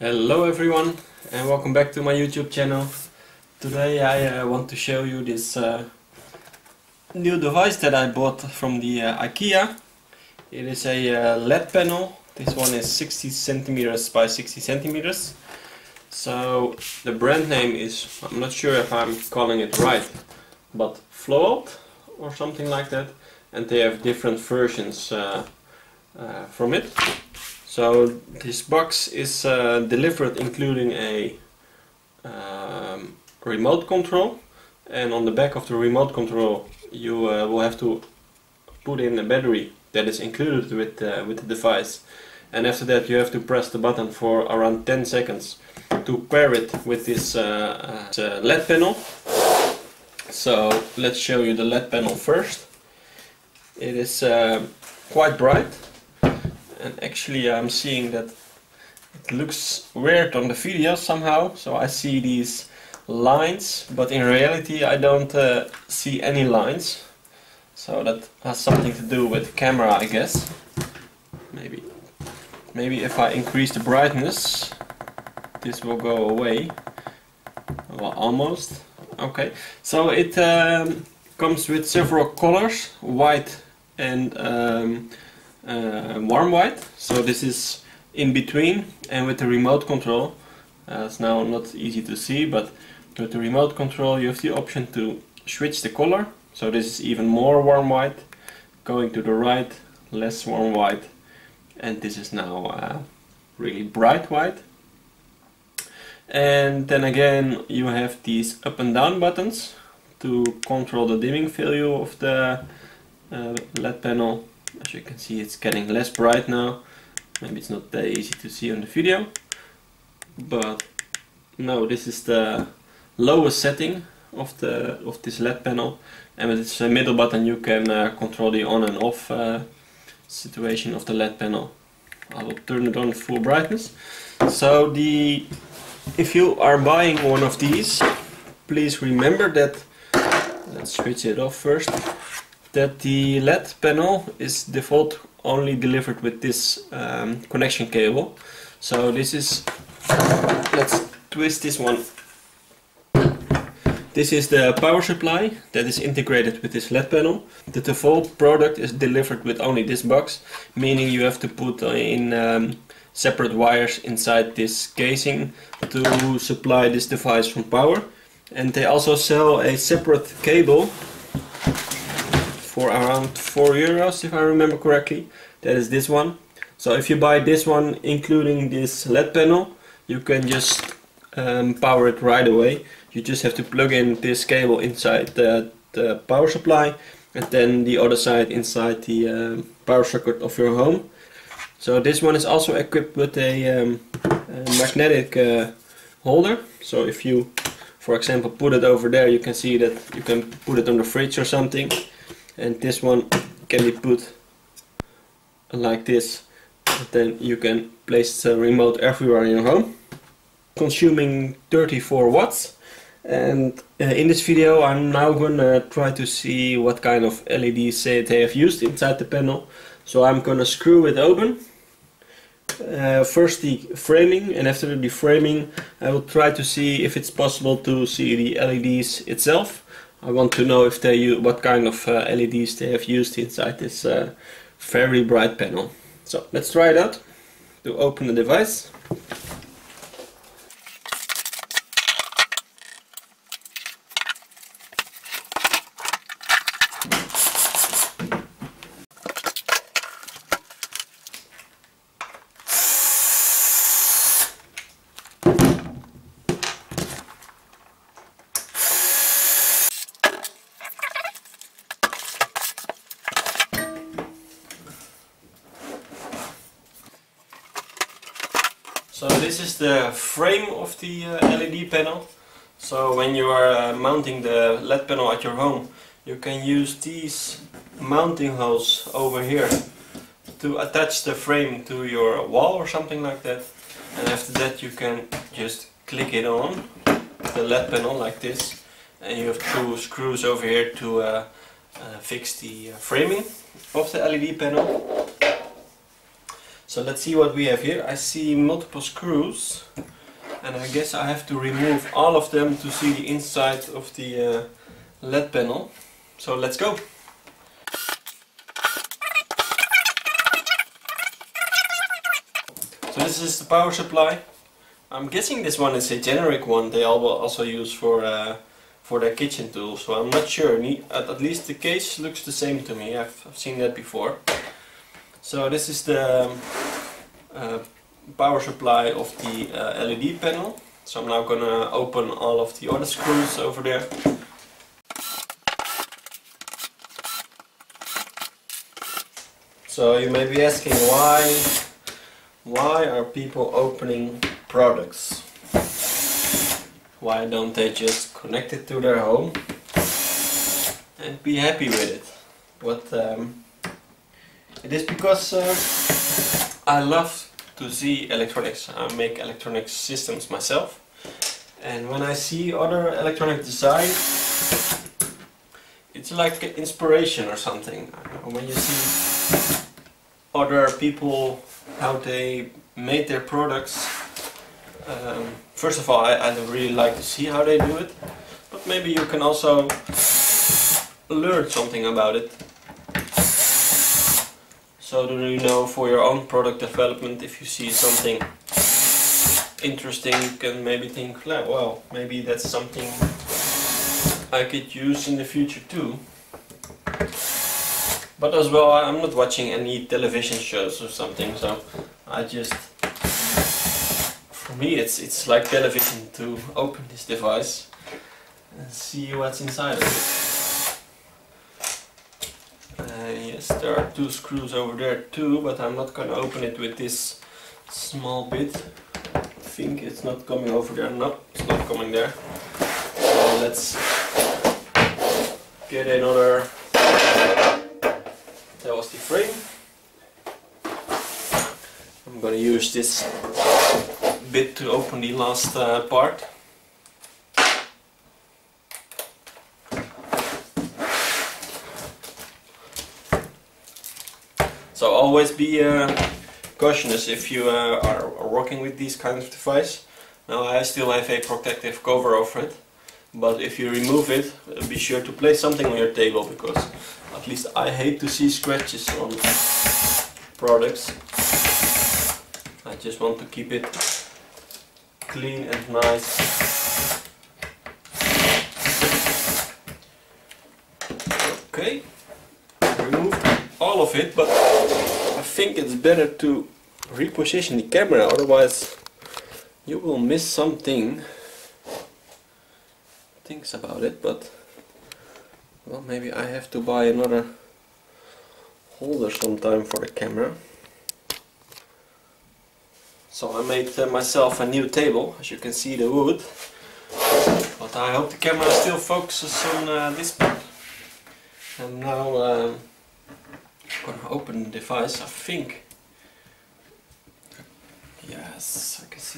Hello everyone and welcome back to my YouTube channel. Today I want to show you this new device that I bought from the IKEA. It is a LED panel. This one is 60 centimeters by 60 centimeters. So the brand name is, I'm not sure if I'm calling it right, but FLOALT or something like that. And they have different versions from it. So this box is delivered including a remote control, and on the back of the remote control you will have to put in a battery that is included with the device, and after that you have to press the button for around 10 seconds to pair it with this LED panel. So let's show you the LED panel first. It is quite bright. And actually I'm seeing that it looks weird on the video somehow, so I see these lines, but in reality I don't see any lines. So that has something to do with the camera, I guess. Maybe if I increase the brightness this will go away. Well, almost. Okay, so it comes with several colors, white and warm white, so this is in between, and with the remote control, it's now not easy to see, but with the remote control you have the option to switch the color, so this is even more warm white, going to the right, less warm white, and this is now really bright white. And then again you have these up and down buttons to control the dimming value of the LED panel. As you can see, it's getting less bright now. Maybe it's not that easy to see on the video, but no, this is the lowest setting of this LED panel, and with this middle button you can control the on and off situation of the LED panel. I will turn it on full brightness. So if you are buying one of these, please remember that, let's switch it off first, that the LED panel is default only delivered with this connection cable. So this is, let's twist this one. This is the power supply that is integrated with this LED panel. The default product is delivered with only this box, meaning you have to put in separate wires inside this casing to supply this device from power. And they also sell a separate cable for around €4 if I remember correctly. That is this one. So if you buy this one including this LED panel, you can just power it right away. You just have to plug in this cable inside the power supply, and then the other side inside the power socket of your home. So this one is also equipped with a magnetic holder. So if you, for example, put it over there, you can see that you can put it on the fridge or something. And this one can be put like this, and then you can place the remote everywhere in your home. Consuming 34 watts. And in this video I'm now gonna try to see what kind of LEDs they have used inside the panel. So I'm gonna screw it open. First the framing, and after the framing I will try to see if it's possible to see the LEDs itself. I want to know if they what kind of LEDs they have used inside this very bright panel. So let's try it out. To open the device. So this is the frame of the LED panel. So when you are mounting the LED panel at your home, you can use these mounting holes over here to attach the frame to your wall or something like that. And after that you can just click it on the LED panel like this, and you have two screws over here to fix the framing of the LED panel. So let's see what we have here. I see multiple screws, and I guess I have to remove all of them to see the inside of the LED panel. So let's go! So this is the power supply. I'm guessing this one is a generic one they will also use for their kitchen tools, so I'm not sure. At least the case looks the same to me. I've seen that before. So this is the power supply of the LED panel. So I'm now gonna open all of the other screws over there. So you may be asking why are people opening products? Why don't they just connect it to their home and be happy with it? But it is because I love to see electronics. I make electronic systems myself, and when I see other electronic design, it's like inspiration or something. When you see other people, how they made their products, first of all, I really like to see how they do it, but maybe you can also learn something about it. So do you know, for your own product development, if you see something interesting, you can maybe think, well, maybe that's something I could use in the future too. But as well, I'm not watching any television shows or something, so I just... For me, it's like television to open this device and see what's inside of it. Yes, there are two screws over there too, but I'm not gonna open it with this small bit. I think it's not coming over there. No, it's not coming there. So let's get another. That was the frame. I'm gonna use this bit to open the last part. So always be cautious if you are working with these kinds of devices. Now I still have a protective cover over it, but if you remove it, be sure to place something on your table, because at least I hate to see scratches on products. I just want to keep it clean and nice. Okay, removed all of it, but I think it's better to reposition the camera, otherwise you will miss something. Things about it, but well, maybe I have to buy another holder sometime for the camera. So I made myself a new table, as you can see the wood, but I hope the camera still focuses on this part. And now I'm gonna open the device, I think. Yes, I can see